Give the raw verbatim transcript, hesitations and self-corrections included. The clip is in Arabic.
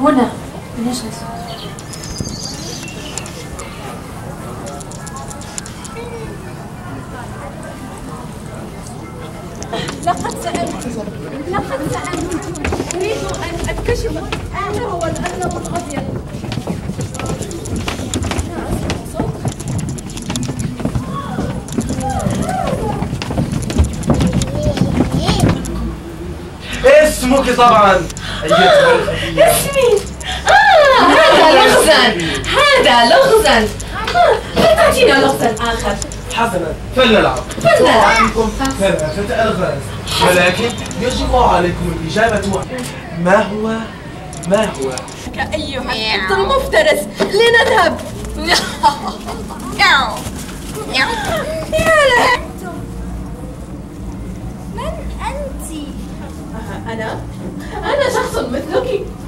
هنا نجلس. لقد سألت لقد سألت أريد أن أكتشف أين هو الأزرق الأبيض. اسمك طبعا. اسمي آه هذا لغزا هذا لغزا هل تعطينا لغزا آخر؟ حسنا فلنلعب فلنلعب ثلاثة ألغاز ولكن يجب عليكم الإجابة. ما هو ما هو كأيها أنت المفترس لنذهب. من أنت؟ أنا أنا شخص مثلك.